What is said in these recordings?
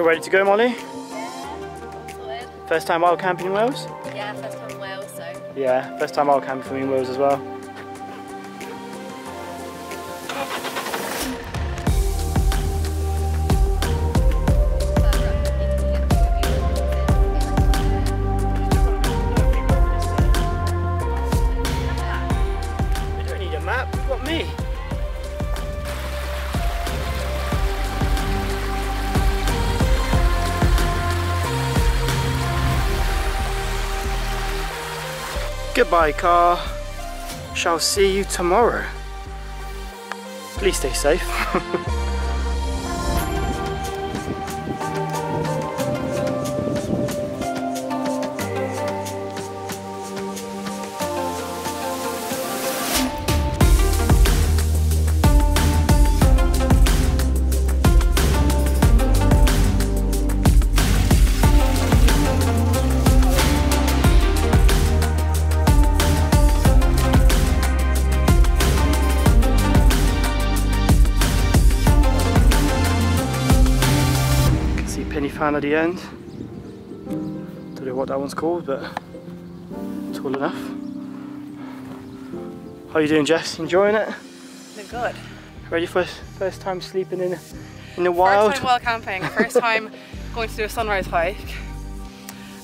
Ready to go, Molly? Yeah, first time wild camping in Wales? Yeah, first time in Wales, so. Yeah, first time wild camping in Wales as well. We don't need a map, we've got me. Goodbye car, shall see you tomorrow. Please stay safe. Fan at the end. Don't know what that one's called, but tall enough. How are you doing, Jess? Enjoying it? I'm good. Ready for first time sleeping in the wild? First time wild camping. First time going to do a sunrise hike.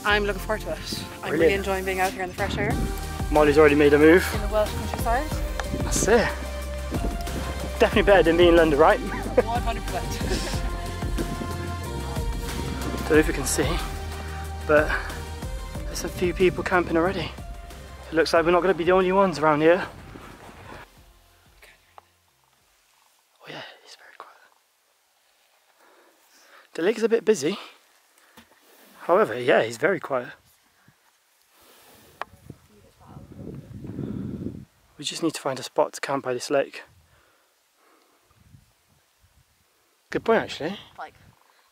I'm looking forward to it. I'm really enjoying being out here in the fresh air. Molly's already made a move. In the Welsh countryside. That's it. Definitely better than being in London, right? 100%. I don't know if you can see, but there's a few people camping already. It looks like we're not going to be the only ones around here. Oh yeah, it's very quiet. The lake's a bit busy. However, yeah, it's very quiet. We just need to find a spot to camp by this lake. Good point, actually.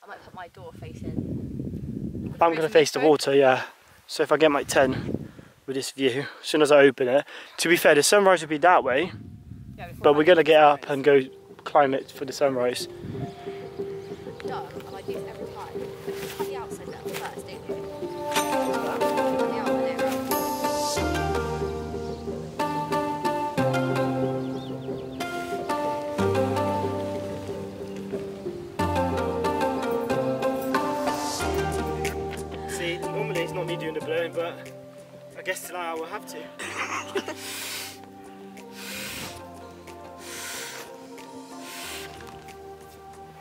I might put my door facing. I'm going to face the water, yeah. So if I get my tent with this view, as soon as I open it. To be fair, the sunrise would be that way, yeah, but we're going to get up and go climb it for the sunrise. No, I might do it every time. But it's on the outside level first, don't you? Doing the blowing, but I guess tonight I will have to.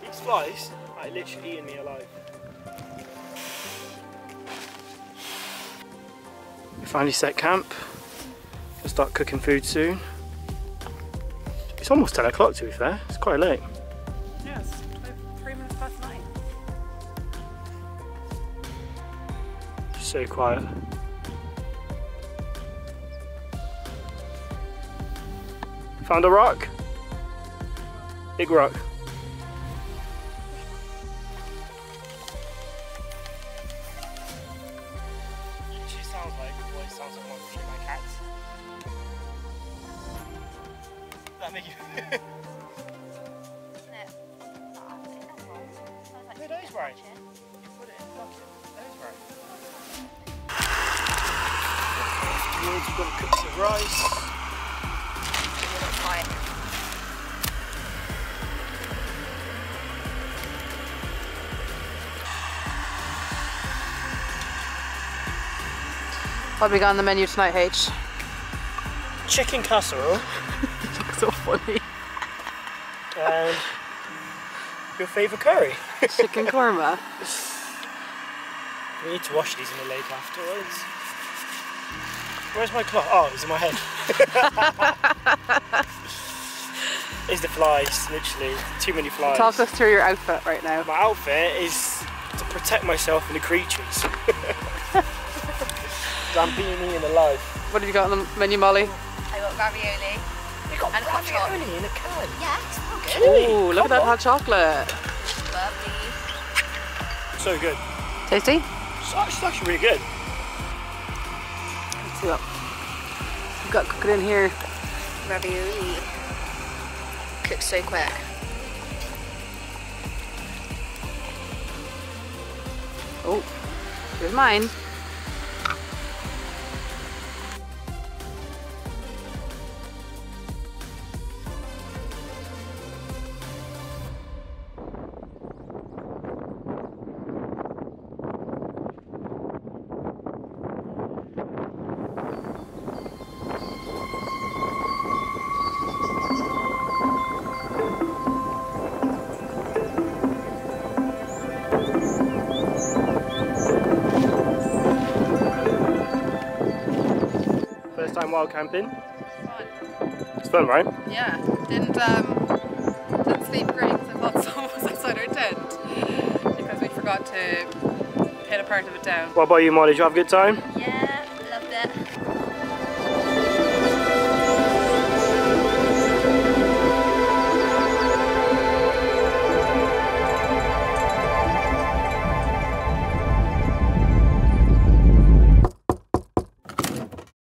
These flies are literally eating me alive. We finally set camp. We'll start cooking food soon. It's almost 10 o'clock to be fair, it's quite late. Yeah, it's 3 minutes past 9. So quiet. Found a rock. Big rock. She sounds like what it sounds like when I feed my cats. Does that make you? No, that is right. You put it in the bucket. That is right. We've got to cook some rice. What have we got on the menu tonight, H? Chicken casserole. It looks so funny. And your favourite curry. Chicken korma. We need to wash these in the lake afterwards. Where's my cloth? Oh, it's in my head. It's the flies, literally. Too many flies. Talk us through your outfit right now. My outfit is protect myself from the creatures. Zampini and alive. What have you got on the menu, Molly? I got ravioli. You got and ravioli in a can? Yeah, it's all good. Ooh, look at that hot chocolate. Lovely. So good. Tasty? It's actually really good. Let's see what we've got cooking in here. Ravioli. Cooks so quick. Oh, here's mine. Wild camping. It's fun, right? Yeah. Didn't sleep great because I thought someone was outside our tent because we forgot to pin a part of it down. What about you, Molly? Did you have a good time? Yeah.